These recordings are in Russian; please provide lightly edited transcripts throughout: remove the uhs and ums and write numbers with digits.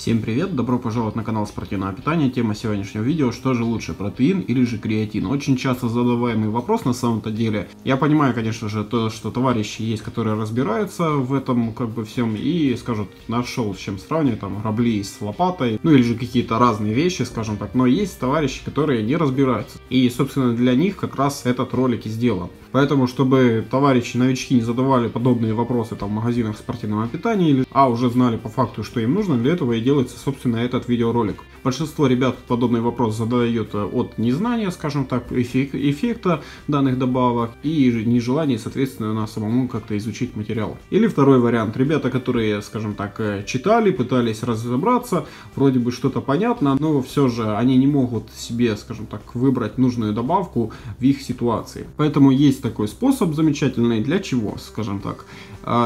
Всем привет, добро пожаловать на канал Спортивного питания. Тема сегодняшнего видео: что же лучше, протеин или же креатин? Очень часто задаваемый вопрос на самом-то деле. Я понимаю, конечно же, то, что товарищи есть, которые разбираются в этом всем и скажут: нашел с чем сравнивать, там, грабли с лопатой, ну или же какие-то разные вещи, скажем так. Но есть товарищи, которые не разбираются. И, собственно, для них как раз этот ролик и сделан. Поэтому, чтобы товарищи-новички не задавали подобные вопросы там в магазинах спортивного питания, а уже знали по факту, что им нужно, для этого и делается, собственно, этот видеоролик. Большинство ребят подобный вопрос задают от незнания, скажем так, эффекта данных добавок и нежелания, соответственно, на самому как-то изучить материал. Или второй вариант. Ребята, которые, скажем так, читали, пытались разобраться, вроде бы что-то понятно, но все же они не могут себе, скажем так, выбрать нужную добавку в их ситуации. Поэтому есть такой способ замечательный. Для чего, скажем так?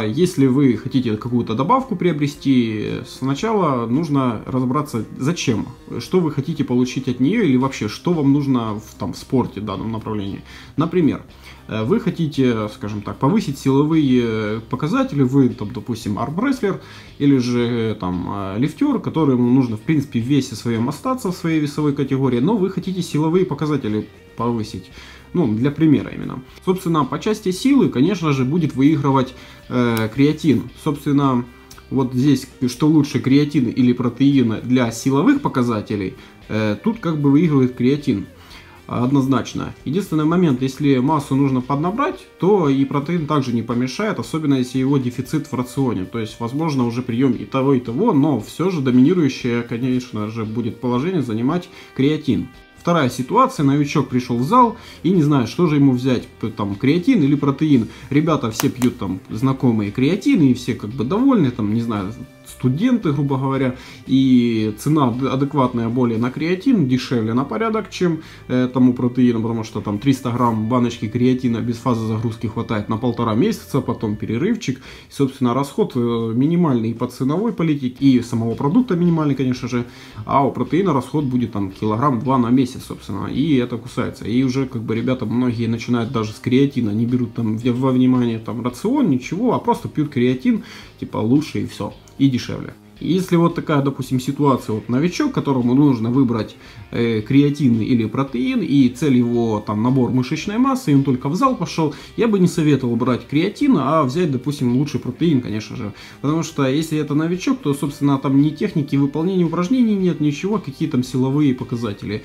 Если вы хотите какую-то добавку приобрести, сначала нужно разобраться, зачем, что вы хотите получить от нее или вообще, что вам нужно в спорте в данном направлении. Например, вы хотите, скажем так, повысить силовые показатели, вы, там, допустим, армрестлер или же там лифтер, которому нужно, в принципе, в весе своем остаться, в своей весовой категории, но вы хотите силовые показатели повысить. Ну, для примера именно. Собственно, по части силы, конечно же, будет выигрывать креатин. Собственно, вот здесь, что лучше, креатин или протеин для силовых показателей, тут как бы выигрывает креатин. Однозначно. Единственный момент, если массу нужно поднабрать, то и протеин также не помешает, особенно если его дефицит в рационе. То есть, возможно, уже прием и того, но все же доминирующее, конечно же, будет положение занимать креатин. Вторая ситуация. Новичок пришел в зал и не знает, что же ему взять, там, креатин или протеин. Ребята все пьют там знакомые креатины и все как бы довольны, там, не знаю, студенты, грубо говоря, и цена адекватная более на креатин, дешевле на порядок, чем тому протеину, потому что там 300 грамм баночки креатина без фазы загрузки хватает на 1,5 месяца, потом перерывчик, и, собственно, расход минимальный и по ценовой политике, и самого продукта минимальный, конечно же, а у протеина расход будет там 1-2 килограмма на месяц, собственно, и это кусается, и уже как бы ребята многие начинают даже с креатина, не берут там во внимание там рацион, ничего, а просто пьют креатин, типа лучше и все. И дешевле. Если вот такая, допустим, ситуация, вот новичок, которому нужно выбрать креатин или протеин, и цель его там набор мышечной массы, и он только в зал пошел, я бы не советовал брать креатин, а взять, допустим, лучше протеин, конечно же. Потому что если это новичок, то, собственно, там ни техники выполнения упражнений нет, ничего, какие там силовые показатели.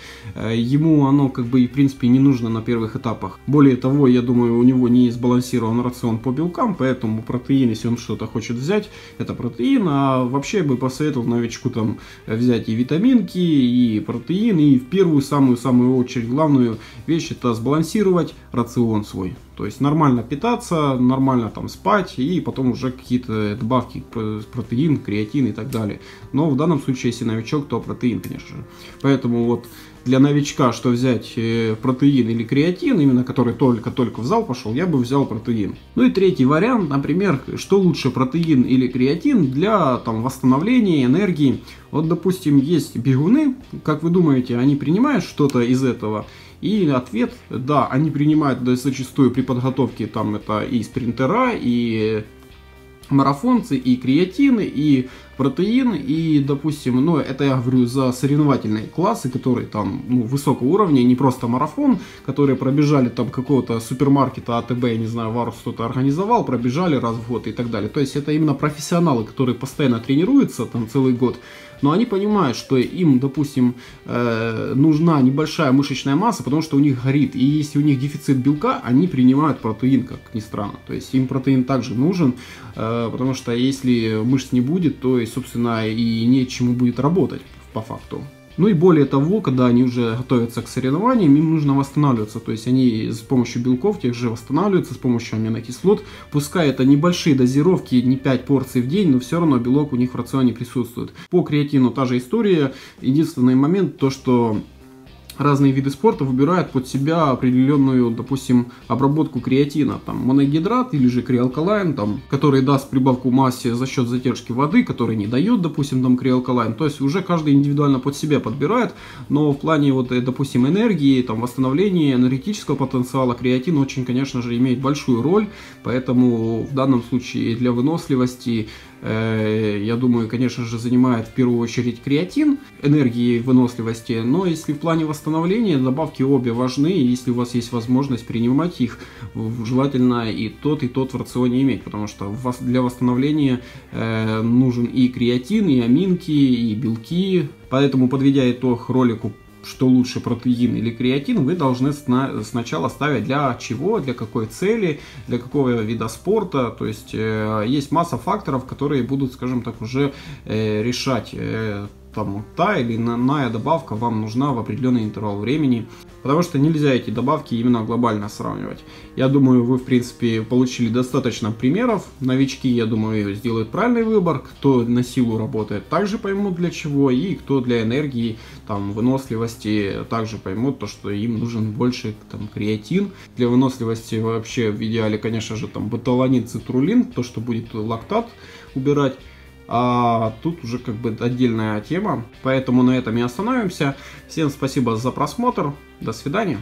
Ему оно как бы и, в принципе, не нужно на первых этапах. Более того, я думаю, у него не сбалансирован рацион по белкам, поэтому протеин, если он что-то хочет взять, это протеин, а вообще я бы посоветовал новичку там взять и витаминки, и протеин, и в первую самую очередь главную вещь — это сбалансировать рацион свой. То есть нормально питаться, нормально там спать, и потом уже какие-то добавки, протеин, креатин и так далее. Но в данном случае, если новичок, то протеин, конечно же. Поэтому вот для новичка, что взять, протеин или креатин, именно который только в зал пошел, я бы взял протеин. Ну и третий вариант, например, что лучше, протеин или креатин для там восстановления энергии. Вот, допустим, есть бегуны, как вы думаете, они принимают что-то из этого? И ответ: да, они принимают, да, зачастую при подготовке там это и спринтера, и марафонцы, и креатины, и протеин, и, допустим, ну, это я говорю за соревновательные классы, которые там, ну, высокого уровня, не просто марафон, которые пробежали там какого-то супермаркета, АТБ, я не знаю, Варус кто-то организовал, пробежали раз в год и так далее. То есть это именно профессионалы, которые постоянно тренируются там целый год, но они понимают, что им, допустим, нужна небольшая мышечная масса, потому что у них горит, и если у них дефицит белка, они принимают протеин, как ни странно. То есть им протеин также нужен, потому что если мышц не будет, то и, собственно, и нечему будет работать по факту. Ну и более того, когда они уже готовятся к соревнованиям, им нужно восстанавливаться. То есть они с помощью белков тех же восстанавливаются, с помощью аминокислот. Пускай это небольшие дозировки, не 5 порций в день, но все равно белок у них в рационе присутствует. По креатину та же история. Единственный момент, то что разные виды спорта выбирают под себя определенную, допустим, обработку креатина, там моногидрат или же креалкалайн, там, который даст прибавку массе за счет задержки воды, который не дает, допустим, там креалкалайн. То есть уже каждый индивидуально под себя подбирает, но в плане вот, допустим, энергии, там восстановления энергетического потенциала креатин очень, конечно же, имеет большую роль, поэтому в данном случае для выносливости я думаю, конечно же, занимает в первую очередь креатин, энергии выносливости, но если в плане восстановления добавки обе важны, и если у вас есть возможность принимать их, желательно и тот в рационе иметь, потому что для восстановления нужен и креатин, и аминки, и белки, поэтому, подведя итог ролику, что лучше, протеин или креатин, вы должны сначала ставить для чего, для какой цели, для какого вида спорта. То есть есть масса факторов, которые будут, скажем так, уже решать, там та или иная добавка вам нужна в определенный интервал времени, потому что нельзя эти добавки именно глобально сравнивать. Я думаю, вы, в принципе, получили достаточно примеров. Новички, я думаю, сделают правильный выбор. Кто на силу работает, также поймут, для чего, и кто для энергии, там, выносливости, также поймут то, что им нужен больше, там, креатин. Для выносливости вообще в идеале, конечно же, там, ботуланин, цитруллин, то, что будет лактат убирать. А тут уже как бы отдельная тема, поэтому на этом и остановимся. Всем спасибо за просмотр, до свидания.